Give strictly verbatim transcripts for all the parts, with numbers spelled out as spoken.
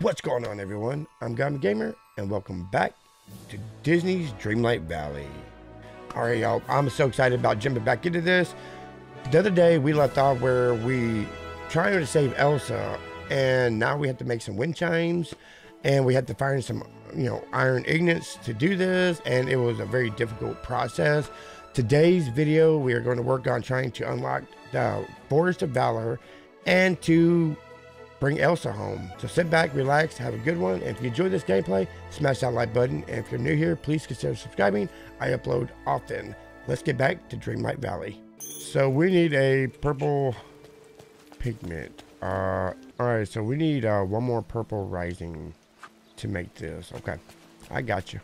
What's going on, everyone? I'm Gamma Gamer, and welcome back to Disney's Dreamlight Valley. All right, y'all, I'm so excited about jumping back into this. The other day, we left off where we trying to save Elsa, and now we have to make some wind chimes, and we had to find some, you know, iron ingots to do this, and it was a very difficult process. Today's video, we are going to work on trying to unlock the Forest of Valor and to bring Elsa home. So sit back, relax, have a good one. And if you enjoy this gameplay, smash that like button. And if you're new here, please consider subscribing. I upload often. Let's get back to Dreamlight Valley. So we need a purple pigment. Uh, all right, so we need uh, one more purple rising to make this. Okay, I got you.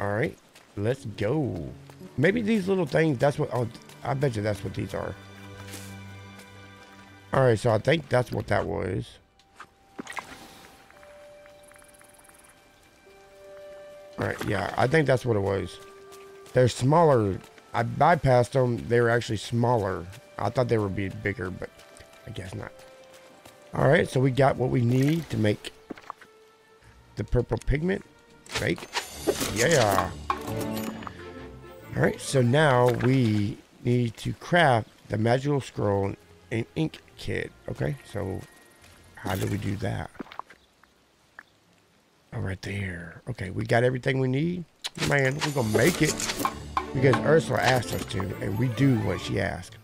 All right, let's go. Maybe these little things, that's what, oh, I bet you that's what these are. All right, so I think that's what that was. All right, yeah, I think that's what it was. They're smaller. I bypassed them. They were actually smaller. I thought they would be bigger, but I guess not. All right, so we got what we need to make the purple pigment. Right? Yeah. All right, so now we need to craft the magical scroll and ink kit. Okay, so how do we do that? Oh, right there. Okay, we got everything we need. Man, we're gonna make it because Ursula asked us to, and we do what she asked.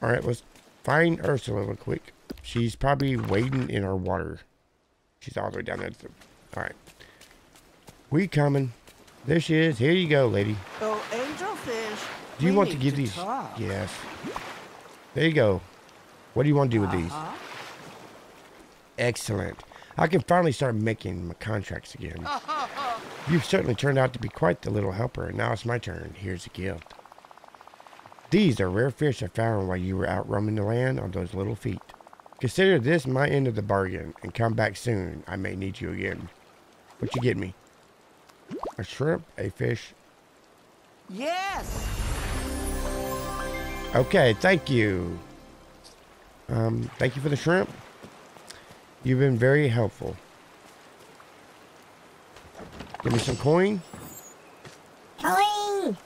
All right, let's find Ursula real quick. She's probably wading in our water. She's all the way down there. All right, we coming. There she is. Here you go, lady. Oh, angelfish. Do you we want to give to these? Talk. Yes. There you go. What do you want to do with these? Uh-huh. Excellent. I can finally start making my contracts again. You've certainly turned out to be quite the little helper, and now it's my turn. Here's a gift. These are rare fish I found while you were out roaming the land on those little feet. Consider this my end of the bargain, and come back soon. I may need you again. What you get me? A shrimp, a fish. Yes! Okay, thank you. Um, thank you for the shrimp. You've been very helpful. Give me some coin. Coin!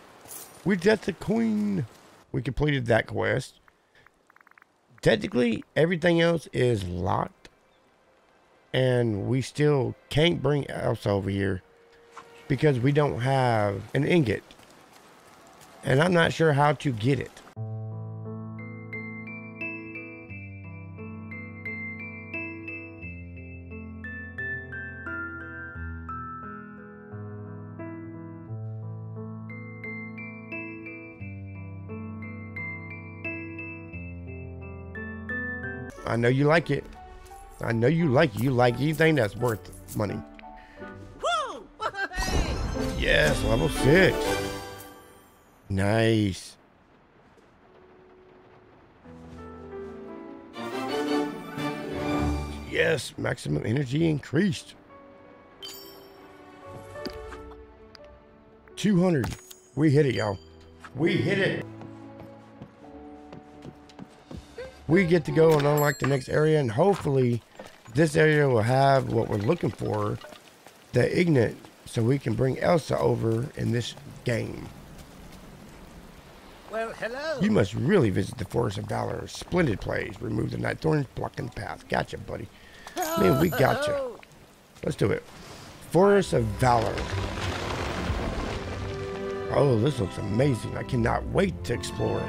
We got the coin. We completed that quest. Technically, everything else is locked. And we still can't bring Elsa over here because we don't have an ingot. And I'm not sure how to get it. I know you like it. I know you like it. You like anything that's worth money. Woo! Yes, level six. Nice. Yes, maximum energy increased. two hundred. We hit it, y'all. We hit it. We get to go and unlock the next area, and hopefully this area will have what we're looking for, the Ignite, so we can bring Elsa over in this game. Well, hello. You must really visit the Forest of Valor. Splendid place. Remove the Night Thorns, blocking the path. Gotcha, buddy. Man, we gotcha. Let's do it. Forest of Valor. Oh, this looks amazing. I cannot wait to explore it.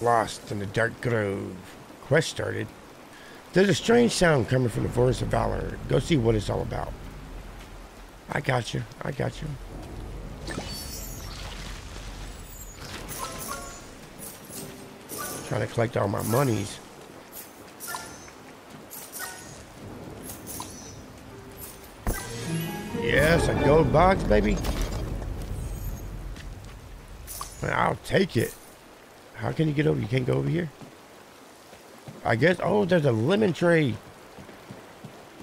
Lost in the dark grove. Quest started. There's a strange sound coming from the Forest of Valor. Go see what it's all about. I got you. I got you. I'm trying to collect all my monies. Yes, a gold box, baby. I'll take it. How can you get over? You can't go over here? I guess. Oh, there's a lemon tree.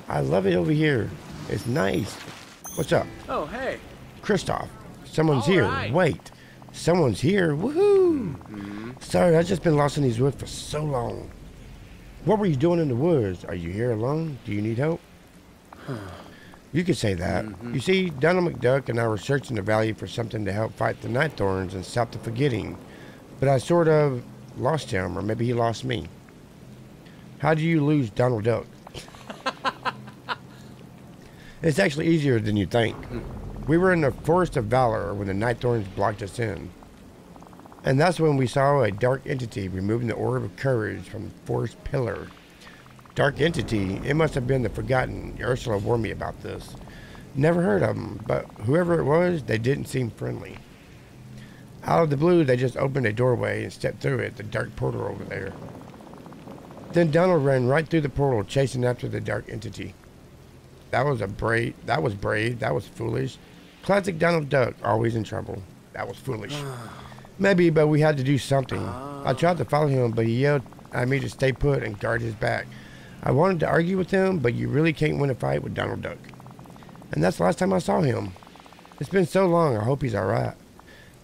I love it over here. It's nice. What's up? Oh, hey. Kristoff. Someone's all here. Right. Wait. Someone's here. Woohoo! Mm-hmm. Sorry, I've just been lost in these woods for so long. What were you doing in the woods? Are you here alone? Do you need help? You could say that. Mm-hmm. You see, Donald McDuck and I were searching the valley for something to help fight the Night Thorns and stop the Forgetting. But I sort of lost him, or maybe he lost me. How do you lose Donald Duck? It's actually easier than you think. We were in the Forest of Valor when the Night Thorns blocked us in. And that's when we saw a dark entity removing the Orb of Courage from the Forest Pillar. Dark Entity? It must have been the Forgotten. Ursula warned me about this. Never heard of them, but whoever it was, they didn't seem friendly. Out of the blue, they just opened a doorway and stepped through it, the dark portal over there. Then Donald ran right through the portal, chasing after the Dark Entity. That was a brave, that was brave, that was foolish. Classic Donald Duck, always in trouble. That was foolish. Maybe, but we had to do something. I tried to follow him, but he yelled at me to stay put and guard his back. I wanted to argue with him, but you really can't win a fight with Donald Duck. And that's the last time I saw him. It's been so long, I hope he's alright.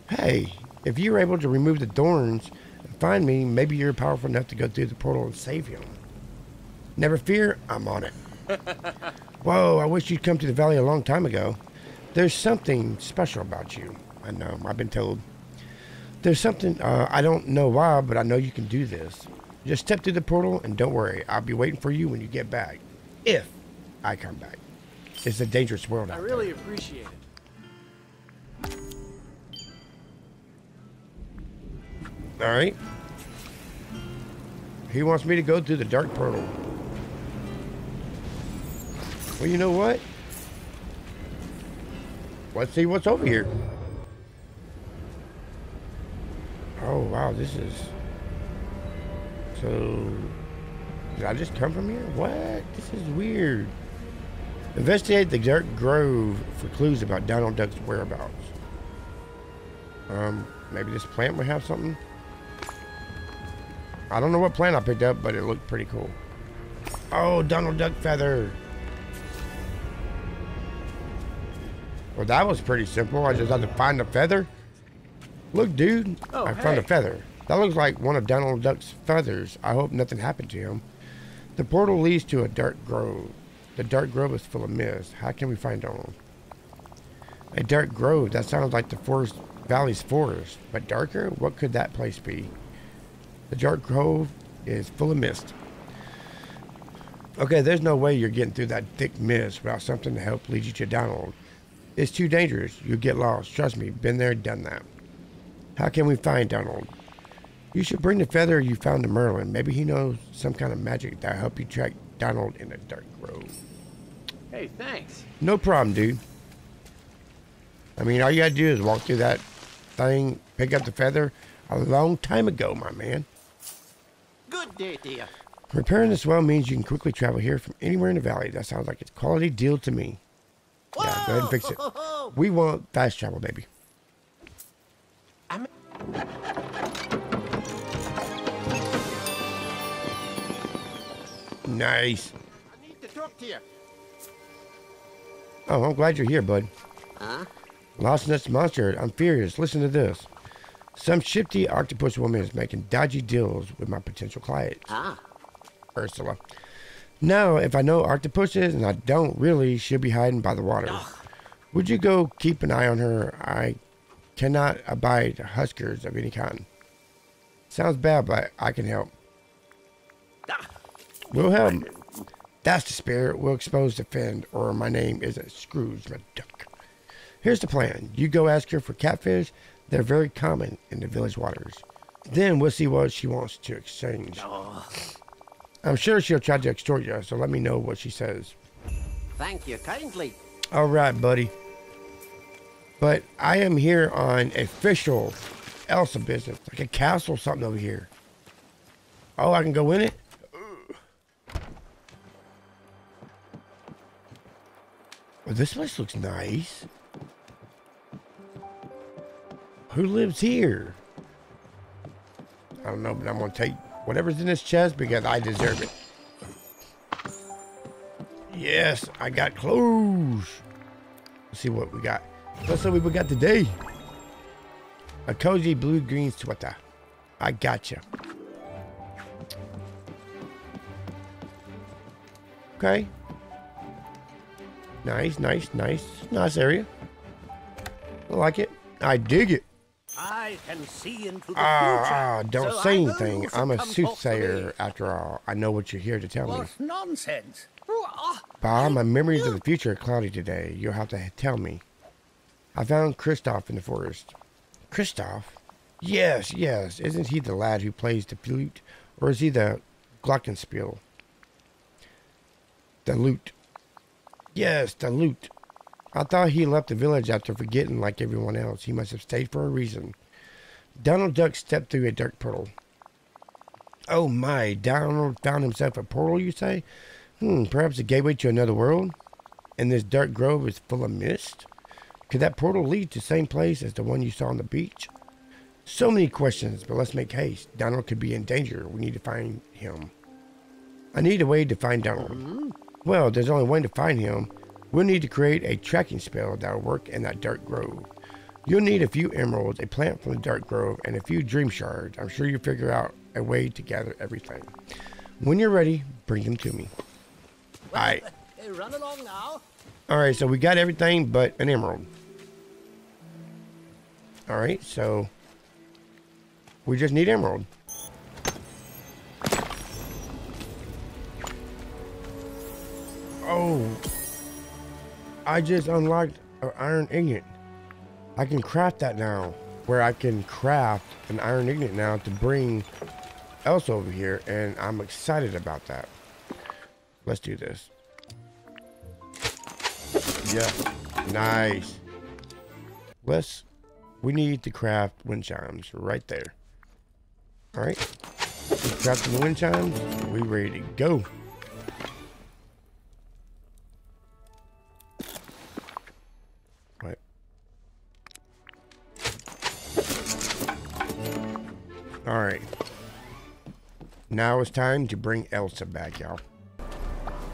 Hey, if you were able to remove the thorns and find me, maybe you're powerful enough to go through the portal and save him. Never fear, I'm on it. Whoa, I wish you'd come to the valley a long time ago. There's something special about you. I know, I've been told. There's something, uh, I don't know why, but I know you can do this. Just step through the portal and don't worry. I'll be waiting for you when you get back. If I come back. It's a dangerous world out there. I really appreciate it. Alright. He wants me to go through the dark portal. Well, you know what? Let's see what's over here. Oh, wow. This is... So, did I just come from here? What? This is weird. Investigate the dark grove for clues about Donald Duck's whereabouts. Um, maybe this plant would have something? I don't know what plant I picked up, but it looked pretty cool. Oh, Donald Duck feather. Well, that was pretty simple. I just had to find a feather. Look, dude, oh, I hey. found a feather. That looks like one of Donald Duck's feathers. I hope nothing happened to him. The portal leads to a dark grove. The dark grove is full of mist. How can we find Donald? A dark grove? That sounds like the forest, valley's forest. But darker? What could that place be? The dark grove is full of mist. Okay, there's no way you're getting through that thick mist without something to help lead you to Donald. It's too dangerous. You'll get lost. Trust me. Been there, done that. How can we find Donald? You should bring the feather you found to Merlin. Maybe he knows some kind of magic that'll help you track Donald in a dark grove. Hey, thanks. No problem, dude. I mean, all you gotta do is walk through that thing, pick up the feather. A long time ago, my man. Good day, dear. Repairing this well means you can quickly travel here from anywhere in the valley. That sounds like it's a quality deal to me. Whoa! Yeah, go ahead and fix it. We want fast travel, baby. I'm... Nice. I need to talk to you. Oh, I'm glad you're here, bud. Huh? Lost in this monster. I'm furious. Listen to this. Some shifty octopus woman is making dodgy deals with my potential clients. Ah. Ursula. Now, if I know octopuses, and I don't really, she'll be hiding by the water. Ugh. Would you go keep an eye on her? I cannot abide huskers of any kind. Sounds bad, but I can help. Ah. We'll help. That's the spirit. We'll expose the fend, or my name isn't Scrooge McDuck. Here's the plan. You go ask her for catfish. They're very common in the village waters. Then we'll see what she wants to exchange. Oh. I'm sure she'll try to extort you, so let me know what she says. Thank you kindly. All right, buddy. But I am here on official Elsa business. Like a castle or something over here. Oh, I can go in it? Well, this place looks nice. Who lives here? I don't know, but I'm going to take whatever's in this chest because I deserve it. Yes, I got clothes. Let's see what we got. Let's see what we got today. A cozy blue-green sweater. I gotcha. Okay. Nice, nice, nice. Nice area. I like it. I dig it. I can see into the future. Ah, don't so say anything. I'm a soothsayer, after all. I know what you're here to tell what me. What nonsense. Bah, my memories of the future are cloudy today. You'll have to tell me. I found Kristoff in the forest. Kristoff? Yes, yes. Isn't he the lad who plays the flute? Or is he the glockenspiel? The lute. Yes, the lute. I thought he left the village after forgetting like everyone else. He must have stayed for a reason. Donald Duck stepped through a dark portal. Oh my, Donald found himself a portal, you say? Hmm, perhaps a gateway to another world? And this dark grove is full of mist? Could that portal lead to the same place as the one you saw on the beach? So many questions, but let's make haste. Donald could be in danger. We need to find him. I need a way to find Donald. Well, there's only one way to find him. We'll need to create a tracking spell that'll work in that dark grove. You'll need a few emeralds, a plant from the dark grove, and a few dream shards. I'm sure you'll figure out a way to gather everything. When you're ready, bring them to me. Well, Alright. Hey, run along now. Alright, so we got everything but an emerald. Alright, so we just need emerald. Oh, I just unlocked an iron ingot. I can craft that now, where I can craft an iron ingot now to bring Elsa over here, and I'm excited about that. Let's do this. Yeah, nice. Let's, we need to craft wind chimes right there. All right, we crafted the wind chimes. We ready to go. All right, now it's time to bring Elsa back, y'all.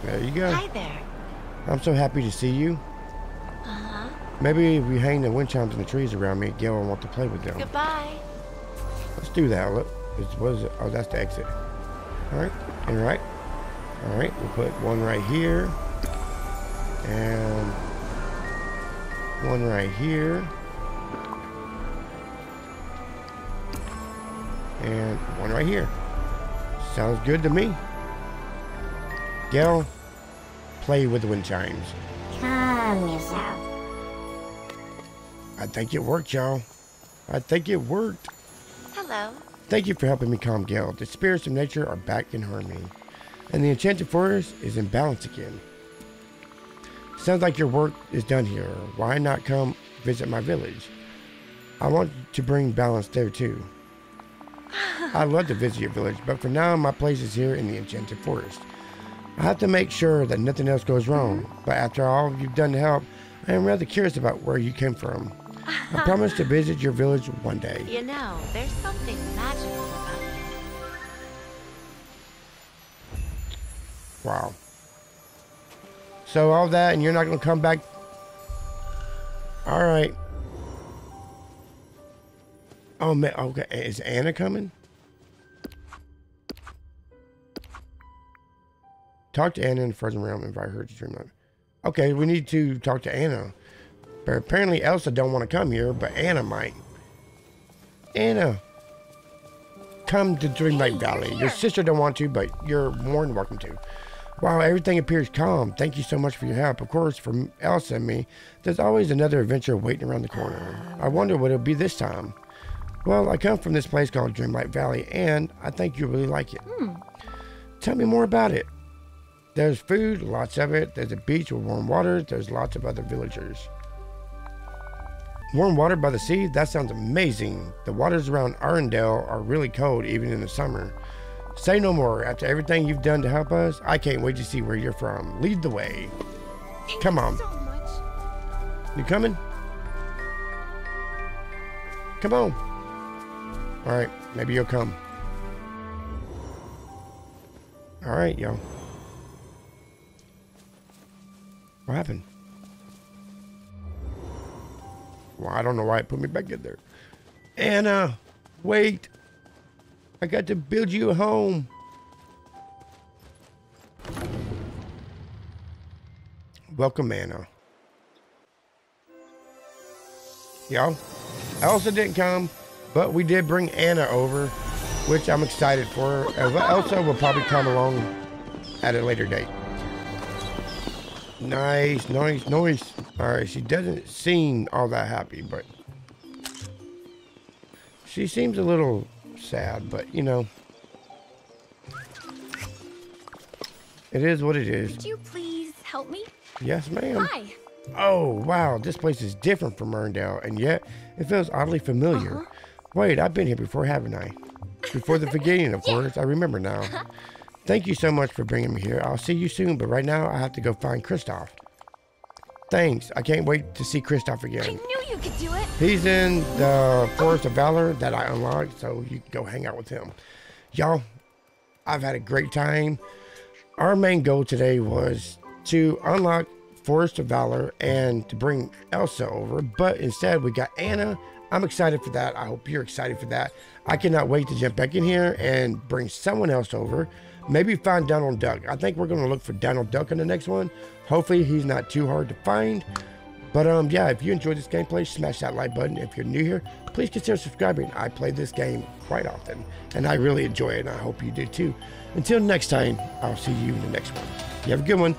There you go. Hi there. I'm so happy to see you. Uh-huh. Maybe if we hang the wind chimes in the trees around me, Gail will want to play with them. Goodbye. Let's do that. Look, it's, what is it? Oh, that's the exit. All right, and right. All right, we'll put one right here. And one right here. And one right here. Sounds good to me. Gail, play with the wind chimes. Calm yourself. I think it worked, y'all. I think it worked. Hello. Thank you for helping me calm Gail. The spirits of nature are back in harmony, and the enchanted forest is in balance again. Sounds like your work is done here. Why not come visit my village? I want to bring balance there too. I'd love to visit your village, but for now my place is here in the enchanted forest. I have to make sure that nothing else goes wrong, but after all you've done to help, I am rather curious about where you came from. I promise to visit your village one day. You know, there's something magical about you. Wow. So all that and you're not going to come back? All right. Oh man, okay, is Anna coming? Talk to Anna in the frozen realm and invite her to Dreamlight. Okay, we need to talk to Anna. But apparently Elsa don't want to come here, but Anna might. Anna, come to Dreamlight Valley. Your sister don't want to, but you're more than welcome to. Wow, everything appears calm. Thank you so much for your help. Of course, for Elsa and me, there's always another adventure waiting around the corner. I wonder what it'll be this time. Well, I come from this place called Dreamlight Valley, and I think you'll really like it. Hmm. Tell me more about it. There's food, lots of it. There's a beach with warm water. There's lots of other villagers. Warm water by the sea? That sounds amazing. The waters around Arendelle are really cold, even in the summer. Say no more. After everything you've done to help us, I can't wait to see where you're from. Lead the way. Thank Come on. You, so much. You coming? Come on. All right. Maybe you'll come. All right, y'all. What happened? Well, I don't know why it put me back in there. Anna, wait. I got to build you a home. Welcome, Anna. Y'all, Elsa didn't come, but we did bring Anna over, which I'm excited for. Elsa will probably come along at a later date. Nice, nice, nice. All right, she doesn't seem all that happy, but she seems a little sad, but you know, it is what it is. Could you please help me? Yes, ma'am. Hi. Oh, wow, this place is different from Arendelle, and yet it feels oddly familiar. Uh-huh. Wait, I've been here before, haven't I? Before the Forgetting, of course. Yeah. I remember now. Uh-huh. Thank you so much for bringing me here. I'll see you soon, but right now I have to go find Kristoff. Thanks. I can't wait to see Kristoff again. I knew you could do it. He's in the Forest of Valor that I unlocked, so you can go hang out with him. Y'all, I've had a great time. Our main goal today was to unlock Forest of Valor and to bring Elsa over, but instead we got Anna. I'm excited for that. I hope you're excited for that. I cannot wait to jump back in here and bring someone else over. Maybe find Donald Duck. I think we're going to look for Donald Duck in the next one. Hopefully he's not too hard to find. But um, yeah, if you enjoyed this gameplay, smash that like button. If you're new here, please consider subscribing. I play this game quite often, and I really enjoy it, and I hope you do too. Until next time, I'll see you in the next one. You have a good one.